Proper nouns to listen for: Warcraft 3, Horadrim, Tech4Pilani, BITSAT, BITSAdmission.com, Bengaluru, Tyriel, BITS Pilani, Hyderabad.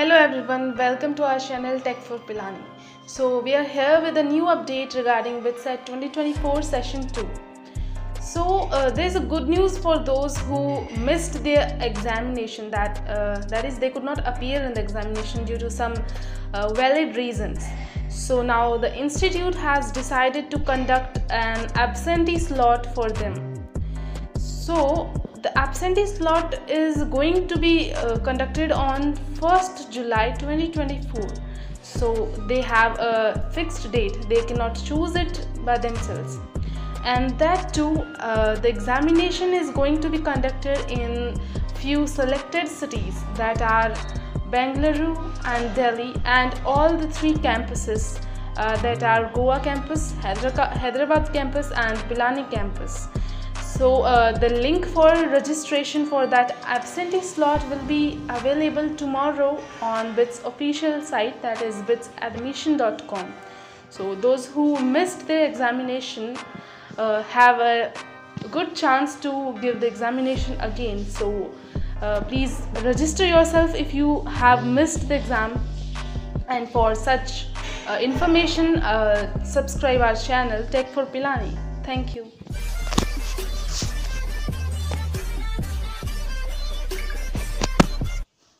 Hello everyone, welcome to our channel Tech4Pilani. So we are here with a new update regarding BITSAT 2024 Session 2. So there's a good news for those who missed their examination, that is they could not appear in the examination due to some valid reasons. So now the institute has decided to conduct an absentee slot for them. So the absentee slot is going to be conducted on 1st July 2024. So they have a fixed date, they cannot choose it by themselves. And that too, the examination is going to be conducted in few selected cities, that are Bengaluru and Delhi, and all the three campuses that are Goa campus, Hyderabad campus and Pilani campus. So the link for registration for that absentee slot will be available tomorrow on BITS official site, that is BITSAdmission.com. So those who missed their examination have a good chance to give the examination again. So please register yourself if you have missed the exam, and for such information subscribe our channel Tech4Pilani. Thank you.